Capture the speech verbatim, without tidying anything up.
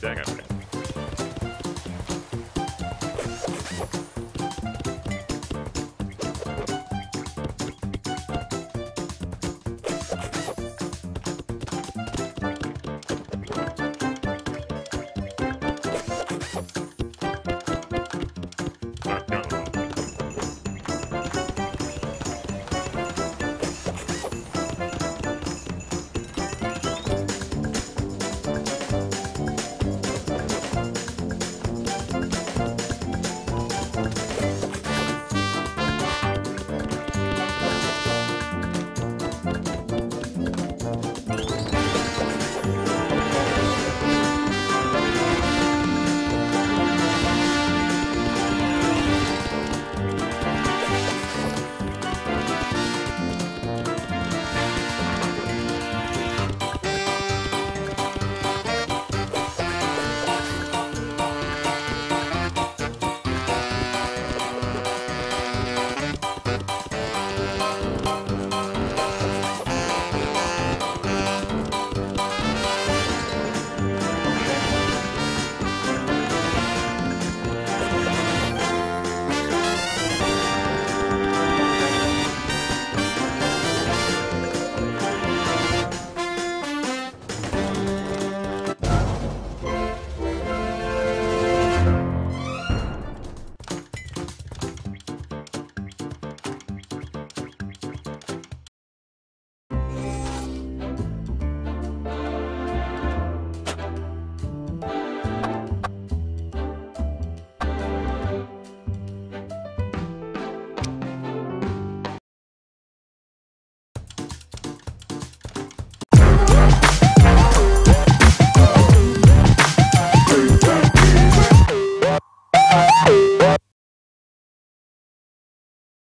Dang it.